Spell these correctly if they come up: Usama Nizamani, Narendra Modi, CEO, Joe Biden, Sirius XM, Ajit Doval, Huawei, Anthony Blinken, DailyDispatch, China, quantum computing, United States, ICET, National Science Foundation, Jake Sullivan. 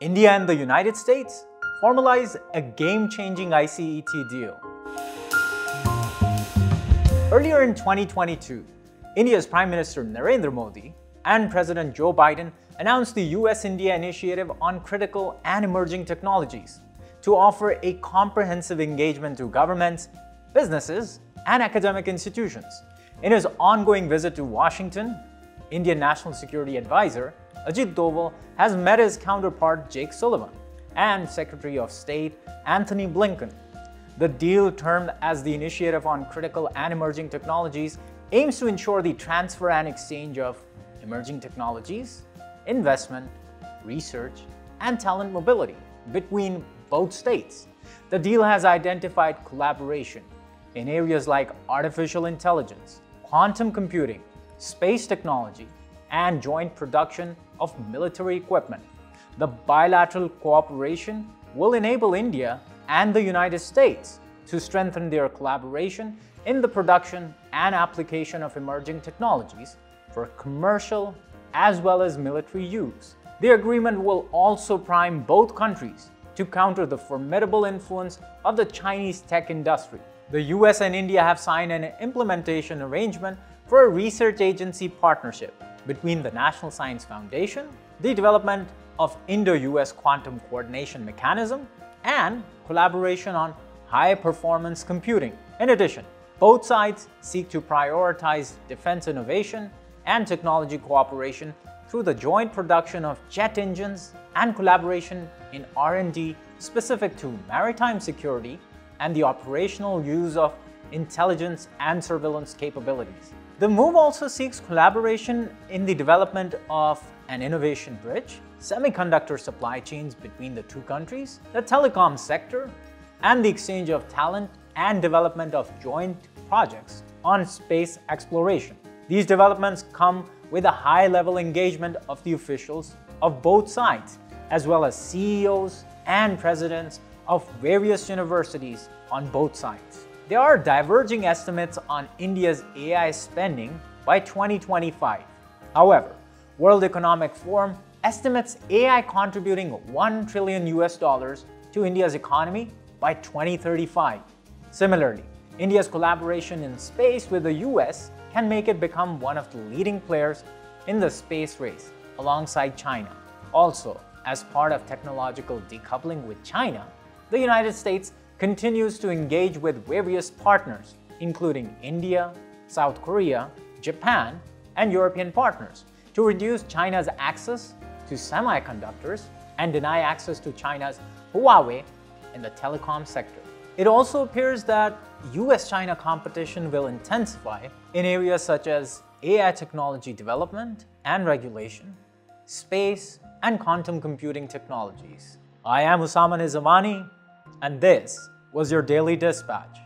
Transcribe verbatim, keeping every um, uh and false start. India and the United States formalize a game-changing I C E T deal. Earlier in twenty twenty-two, India's Prime Minister Narendra Modi and President Joe Biden announced the U S India Initiative on Critical and Emerging Technologies to offer a comprehensive engagement to governments, businesses, and academic institutions. In his ongoing visit to Washington, Indian National Security Advisor Ajit Doval has met his counterpart Jake Sullivan and Secretary of State Anthony Blinken. The deal, termed as the Initiative on Critical and Emerging Technologies, aims to ensure the transfer and exchange of emerging technologies, investment, research, and talent mobility between both states. The deal has identified collaboration in areas like artificial intelligence, quantum computing, space technology, and joint production of military equipment. The bilateral cooperation will enable India and the United States to strengthen their collaboration in the production and application of emerging technologies for commercial as well as military use. The agreement will also prime both countries to counter the formidable influence of the Chinese tech industry. The U S and India have signed an implementation arrangement for a research agency partnership between the National Science Foundation, the development of Indo-U S Quantum Coordination Mechanism, and collaboration on high-performance computing. In addition, both sides seek to prioritize defense innovation and technology cooperation through the joint production of jet engines and collaboration in R and D specific to maritime security and the operational use of intelligence and surveillance capabilities. The move also seeks collaboration in the development of an innovation bridge, semiconductor supply chains between the two countries, the telecom sector, and the exchange of talent and development of joint projects on space exploration. These developments come with a high-level engagement of the officials of both sides, as well as C E Os and presidents of various universities on both sides. There are diverging estimates on India's A I spending by twenty twenty-five. However, World Economic Forum estimates A I contributing one trillion U S dollars to India's economy by twenty thirty-five. Similarly, India's collaboration in space with the U S can make it become one of the leading players in the space race alongside China. Also, as part of technological decoupling with China, the United States continues to engage with various partners, including India, South Korea, Japan, and European partners, to reduce China's access to semiconductors and deny access to China's Huawei in the telecom sector. It also appears that U S China competition will intensify in areas such as A I technology development and regulation, space, and quantum computing technologies. I am Usama Nizamani, and this was your Daily Dispatch.